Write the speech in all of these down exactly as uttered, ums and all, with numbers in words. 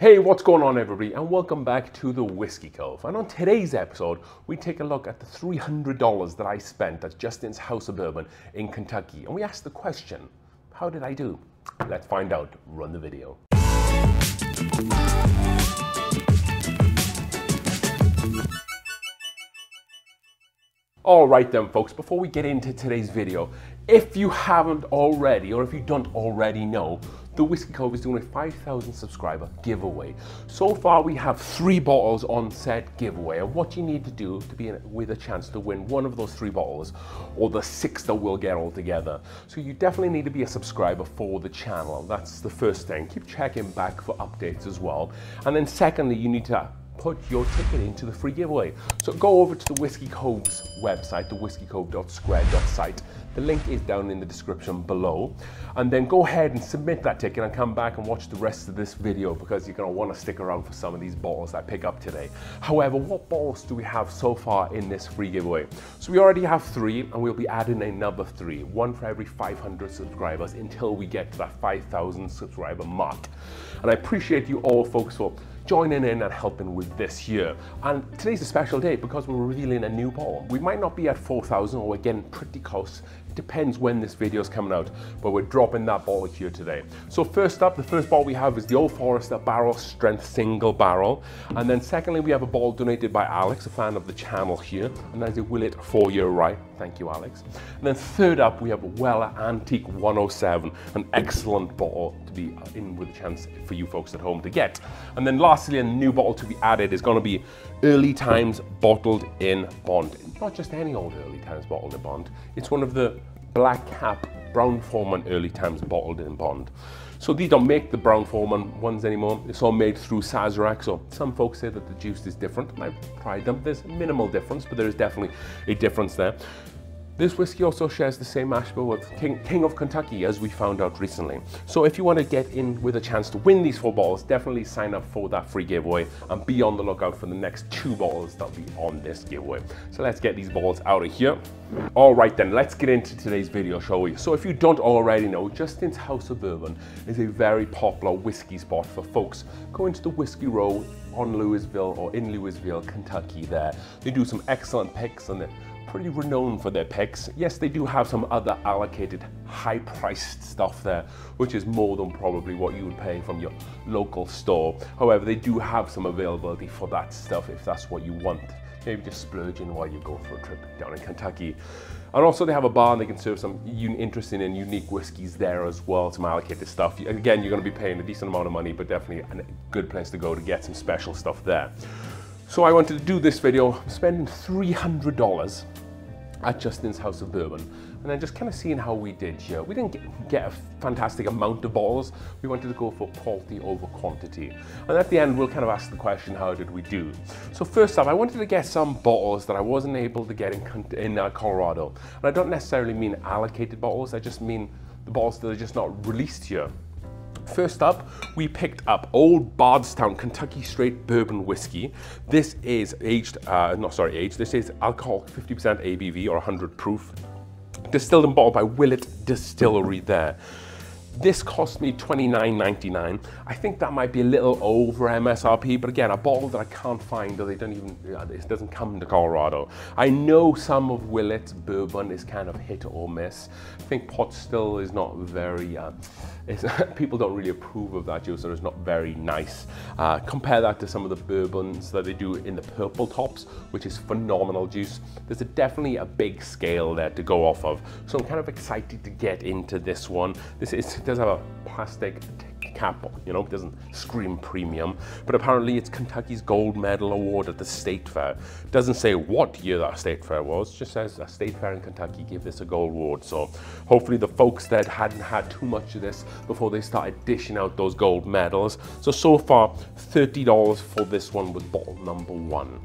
Hey, what's going on everybody, and welcome back to the Whiskey Cove. And on today's episode, we take a look at the three hundred dollars that I spent at Justin's House of Bourbon in Kentucky. And we ask the question, how did I do? Let's find out. Run the video. All right then folks, before we get into today's video, if you haven't already, or if you don't already know, the Whiskey Cove is doing a five thousand subscriber giveaway. So far we have three bottles on said giveaway, and what you need to do to be in, with a chance to win one of those three bottles, or the six that we'll get all together. So you definitely need to be a subscriber for the channel. That's the first thing. Keep checking back for updates as well. And then secondly, you need to put your ticket into the free giveaway. So go over to the Whiskey Cove's website, the whiskey cove dot square dot site. The link is down in the description below. And then go ahead and submit that ticket and come back and watch the rest of this video, because you're gonna wanna stick around for some of these bottles I pick up today. However, what bottles do we have so far in this free giveaway? So we already have three, and we'll be adding another three, one for every five hundred subscribers until we get to that five thousand subscriber mark. And I appreciate you all folks for joining in and helping with this year. And today's a special day because we're revealing a new bottle. We might not be at four thousand, or we're getting pretty close. It depends when this video is coming out, but we're dropping that bottle here today. So first up, the first bottle we have is the Old Forester Barrel Strength Single Barrel. And then secondly, we have a bottle donated by Alex, a fan of the channel here, and that is a Willett four year rye. Thank you, Alex. And then third up, we have a Weller Antique one oh seven, an excellent bottle to be in with a chance for you folks at home to get. And then lastly, a new bottle to be added is going to be Early Times Bottled in Bond. Not just any old Early Times Bottled in Bond. It's one of the black cap Brown Forman Early Times Bottled in Bond. So these don't make the Brown Forman ones anymore. It's all made through Sazerac, so some folks say that the juice is different. I've tried them. There's minimal difference, but there is definitely a difference there. This whiskey also shares the same mash bill with King, King of Kentucky, as we found out recently. So if you want to get in with a chance to win these four bottles, definitely sign up for that free giveaway and be on the lookout for the next two bottles that'll be on this giveaway. So let's get these bottles out of here. All right then, let's get into today's video, shall we? So if you don't already know, Justin's House of Bourbon is a very popular whiskey spot for folks going to the Whiskey Row on Louisville or in Louisville, Kentucky there. They do some excellent picks and then pretty renowned for their picks. Yes, they do have some other allocated high-priced stuff there, which is more than probably what you would pay from your local store. However, they do have some availability for that stuff if that's what you want. Maybe just splurging while you go for a trip down in Kentucky. And also they have a bar and they can serve some interesting and unique whiskeys there as well, some allocated stuff. Again, you're going to be paying a decent amount of money, but definitely a good place to go to get some special stuff there. So I wanted to do this video, spending three hundred dollars at Justin's House of Bourbon, and then just kind of seeing how we did here. We didn't get, get a fantastic amount of bottles. We wanted to go for quality over quantity. And at the end, we'll kind of ask the question, how did we do? So first up, I wanted to get some bottles that I wasn't able to get in, in uh, Colorado. And I don't necessarily mean allocated bottles, I just mean the bottles that are just not released here. First up, we picked up Old Bardstown Kentucky Straight Bourbon Whiskey. This is aged, uh, not sorry, aged, this is alcoholic fifty percent A B V or one hundred proof. Distilled and bottled by Willett Distillery there. This cost me twenty-nine ninety-nine. I think that might be a little over M S R P, but again, a bottle that I can't find, or they don't even, it doesn't come to Colorado. I know some of Willett's bourbon is kind of hit or miss. I think pot still is not very, uh, it's, people don't really approve of that juice, or it's not very nice. Uh, compare that to some of the bourbons that they do in the purple tops, which is phenomenal juice. There's a, definitely a big scale there to go off of. So I'm kind of excited to get into this one. This is. It does have a plastic cap, you know, it doesn't scream premium, but apparently it's Kentucky's gold medal award at the state fair. It doesn't say what year that state fair was, it just says a state fair in Kentucky gave this a gold award. So hopefully the folks that hadn't had too much of this before they started dishing out those gold medals. So, so far thirty dollars for this one with bottle number one.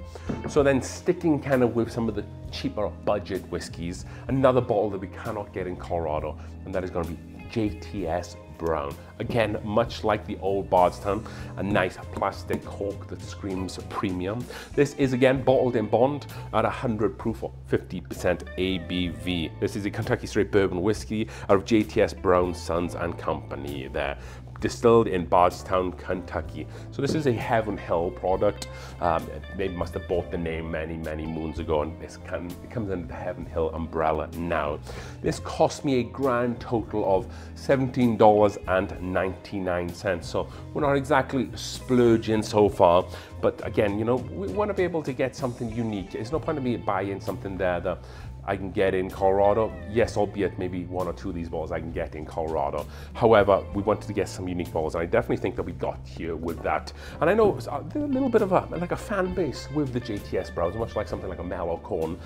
So then sticking kind of with some of the cheaper budget whiskeys, another bottle that we cannot get in Colorado, and that is going to be J T S Brown. Again, much like the Old Bardstown, a nice plastic cork that screams premium. This is again bottled in bond at one hundred proof or fifty percent A B V. This is a Kentucky Straight Bourbon Whiskey out of J T S Brown, Sons and Company there. distilled in Bardstown, Kentucky. So this is a Heaven Hill product. Um, they must have bought the name many, many moons ago, and this can, it comes under the Heaven Hill umbrella now. This cost me a grand total of seventeen dollars and ninety-nine cents. So we're not exactly splurging so far, but again, you know, we want to be able to get something unique. It's no point in me buying something there that I can get in Colorado. Yes, albeit maybe one or two of these bottles I can get in Colorado. However, we wanted to get some unique bottles, and I definitely think that we got here with that. And I know there's a little bit of a, like a fan base with the J T S Browns, much like something like a mellow corn.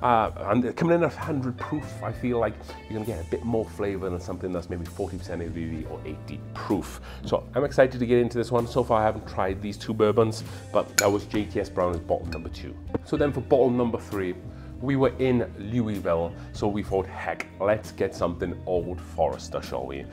Uh, and coming in at one hundred proof, I feel like you're going to get a bit more flavor than something that's maybe forty percent A B V or eighty proof. So I'm excited to get into this one. So far, I haven't tried these two bourbons, but that was J T S Brown's bottle number two. So then for bottle number three, we were in Louisville, so we thought, heck, let's get something Old Forester, shall we?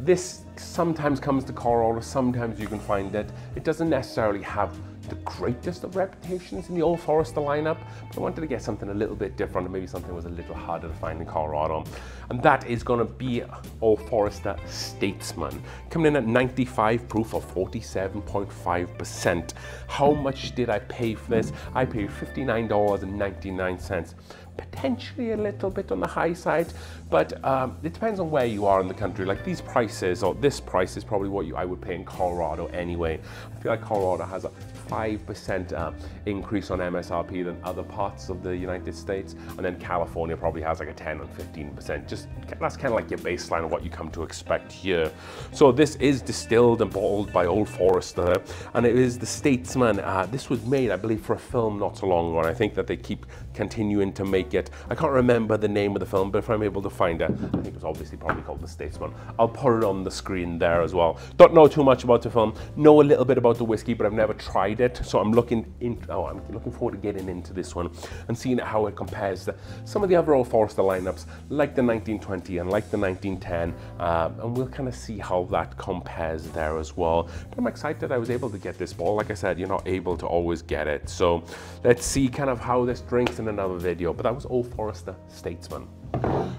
This sometimes comes to Colorado, sometimes you can find it. It doesn't necessarily have the greatest of reputations in the Old Forester lineup, but I wanted to get something a little bit different, and maybe something that was a little harder to find in Colorado. And that is gonna be Old Forester Statesman, coming in at ninety-five proof or forty-seven point five percent. How much did I pay for this? I paid fifty-nine dollars and ninety-nine cents. Potentially a little bit on the high side, but um, it depends on where you are in the country. Like these prices, or this price is probably what you, I would pay in Colorado anyway. I feel like Colorado has a five percent uh, increase on M S R P than other parts of the United States, and then California probably has like a ten and fifteen percent. Just that's kind of like your baseline of what you come to expect here. So this is distilled and bottled by Old Forester, and it is the Statesman. Uh, this was made, I believe, for a film not so long ago, and I think that they keep continuing to make it. I can't remember the name of the film, but if I'm able to find it, I think it was obviously probably called The Statesman. I'll put it on the screen there as well. Don't know too much about the film, know a little bit about the whiskey, but I've never tried it, so I'm looking in, oh, I'm looking forward to getting into this one and seeing how it compares to some of the other Old Forester lineups, like the nineteen twenty and like the nineteen ten, uh, and we'll kind of see how that compares there as well. But I'm excited I was able to get this ball. Like I said, you're not able to always get it, so let's see kind of how this drinks in another video. But that was Old Forester Statesman.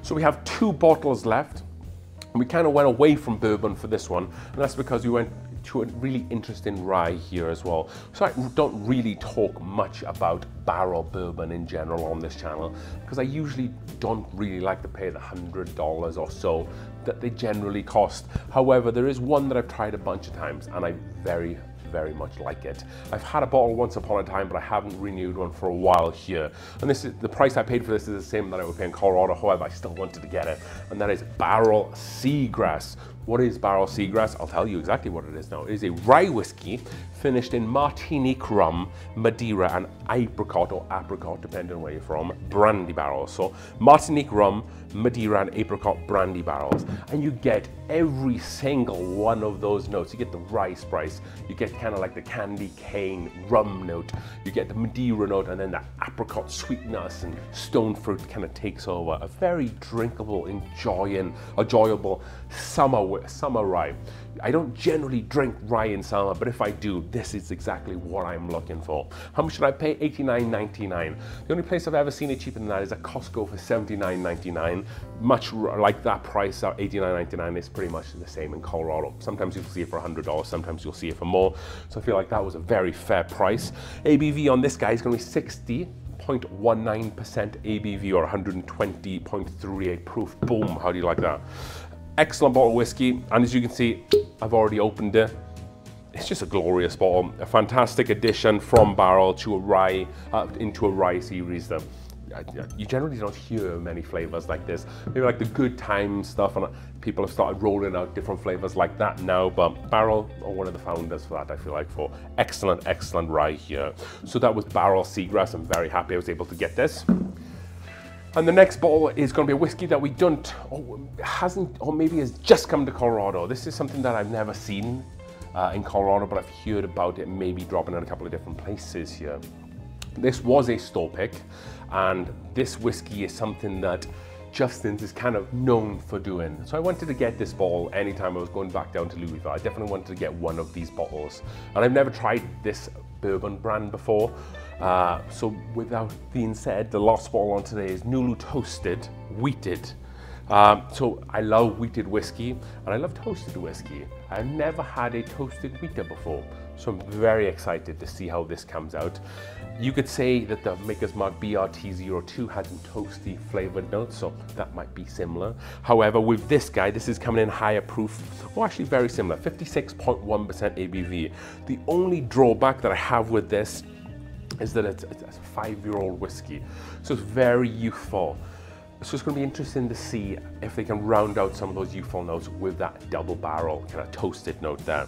So we have two bottles left, and we kind of went away from bourbon for this one, and that's because we went to a really interesting rye here as well. So I don't really talk much about barrel bourbon in general on this channel, because I usually don't really like to pay the one hundred dollars or so that they generally cost. However, there is one that I've tried a bunch of times, and I very, very much like it. I've had a bottle once upon a time, but I haven't renewed one for a while here. And this is the price I paid for this is the same that I would pay in Colorado. However, I still wanted to get it, and that is Barrel Seagrass. What is Barrel Seagrass? I'll tell you exactly what it is now. It is a rye whiskey finished in Martinique rum, Madeira, and apricot or apricot, depending on where you're from, brandy barrels. So Martinique rum, Madeira, and apricot brandy barrels. And you get every single one of those notes. You get the rye spice, you get kind of like the candy cane rum note, you get the Madeira note, and then the apricot sweetness and stone fruit kind of takes over. A very drinkable, enjoying, enjoyable summer whiskey. Summer rye. I don't generally drink rye in summer, but if I do, this is exactly what I'm looking for. How much should I pay? eighty-nine ninety-nine. The only place I've ever seen it cheaper than that is at Costco for seventy-nine ninety-nine. Much like that price, eighty-nine ninety-nine is pretty much the same in Colorado. Sometimes you'll see it for one hundred dollars, sometimes you'll see it for more. So I feel like that was a very fair price. A B V on this guy is going to be sixty point one nine percent A B V or one hundred twenty point three eight proof. Boom, how do you like that? Excellent bottle of whiskey, and as you can see, I've already opened it. It's just a glorious bottle, a fantastic addition from barrel to a rye, uh, into a rye series though. You generally don't hear many flavors like this. Maybe like the Good Time stuff, and people have started rolling out different flavors like that now, but Barrel are one of the founders for that, I feel like, for excellent, excellent rye here. So that was Barrel Seagrass. I'm very happy I was able to get this. And the next bottle is going to be a whiskey that we don't, or hasn't, or maybe has just come to Colorado. This is something that I've never seen uh, in Colorado, but I've heard about it maybe dropping in a couple of different places here. This was a store pick, and this whiskey is something that Justin's is kind of known for doing. So I wanted to get this bottle anytime I was going back down to Louisville. I definitely wanted to get one of these bottles. And I've never tried this bourbon brand before. Uh, so without being said, the last bottle on today is Nulu Toasted Wheated. Um, so I love wheated whiskey and I love toasted whiskey. I've never had a toasted wheater before, so I'm very excited to see how this comes out. You could say that the Maker's Mark B R T zero two had some toasty flavored notes, so that might be similar. However, with this guy, this is coming in higher proof, or actually very similar, fifty-six point one percent A B V. The only drawback that I have with this is that it's, it's a five-year-old whiskey, so it's very youthful. So it's going to be interesting to see if they can round out some of those youthful notes with that double barrel kind of toasted note there.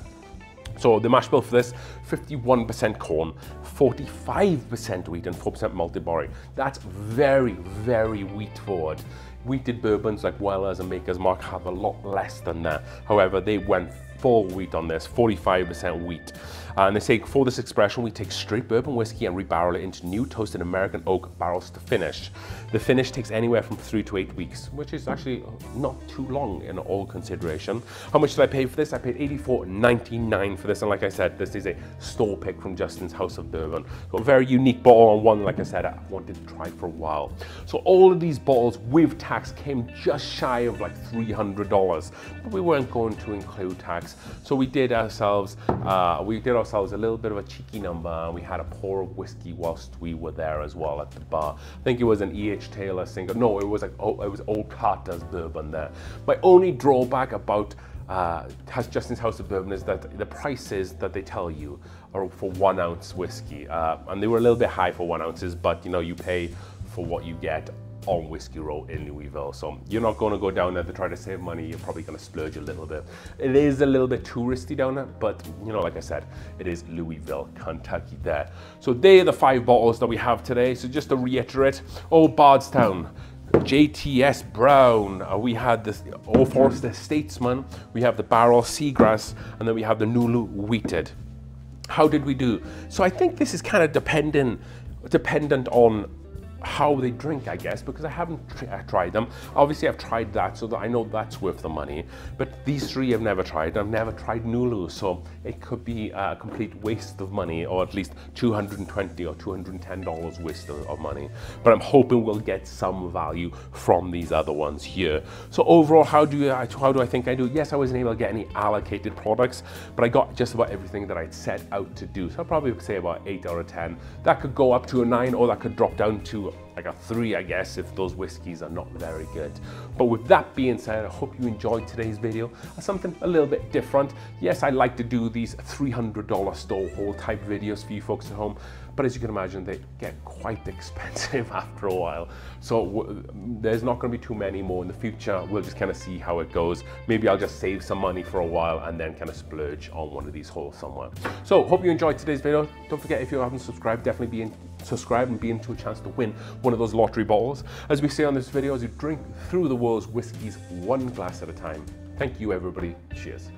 So the mash bill for this, fifty-one percent corn, forty-five percent wheat and four percent multi-barley. That's very, very wheat forward. Wheated bourbons like Weller's and Maker's Mark have a lot less than that. However, they went full wheat on this, forty-five percent wheat. And they say for this expression, we take straight bourbon whiskey and rebarrel it into new toasted American oak barrels to finish. The finish takes anywhere from three to eight weeks, which is actually not too long in all consideration. How much did I pay for this? I paid eighty-four ninety-nine for this. And like I said, this is a store pick from Justin's House of Bourbon. So a very unique bottle, and one, like I said, I wanted to try for a while. So all of these bottles with tax came just shy of like three hundred dollars, but we weren't going to include tax. So we did ourselves, uh, we did ourselves a little bit of a cheeky number. We had a pour of whiskey whilst we were there as well at the bar. I think it was an E H Taylor single. No, it was like, oh, it was Old Carter's bourbon there. My only drawback about uh, Justin's House of Bourbon is that the prices that they tell you are for one ounce whiskey. Uh, and they were a little bit high for one ounces, but you know, you pay for what you get on Whiskey Row in Louisville. So you're not going to go down there to try to save money. You're probably going to splurge a little bit. It is a little bit touristy down there, but you know, like I said, it is Louisville, Kentucky there. So they are the five bottles that we have today. So just to reiterate, Old Bardstown, J T S Brown, uh, we had this Old Forester Statesman, we have the Barrel Seagrass, and then we have the Nulu Wheated. How did we do? So I think this is kind of dependent, dependent on how they drink, I guess, because I haven't tried them. Obviously I've tried that, so that I know that's worth the money, but these three I've never tried. I've never tried Nulu, so it could be a complete waste of money, or at least two hundred twenty dollars or two hundred ten dollars waste of money. But I'm hoping we'll get some value from these other ones here. So overall, how do, you, how do I think I do? Yes, I wasn't able to get any allocated products, but I got just about everything that I'd set out to do. So I'll probably say about eight out of ten. That could go up to a nine, or that could drop down to like a three, I guess, if those whiskeys are not very good. But with that being said, I hope you enjoyed today's video. Something a little bit different. Yes, I like to do these three hundred dollar store haul type videos for you folks at home, but as you can imagine, they get quite expensive after a while. So w there's not going to be too many more in the future. We'll just kind of see how it goes. Maybe I'll just save some money for a while and then kind of splurge on one of these hauls somewhere. So hope you enjoyed today's video. Don't forget, if you haven't subscribed, definitely be in subscribe and be into a chance to win one of those lottery bottles. As we say on this video, as you drink through the world's whiskies one glass at a time. Thank you, everybody. Cheers.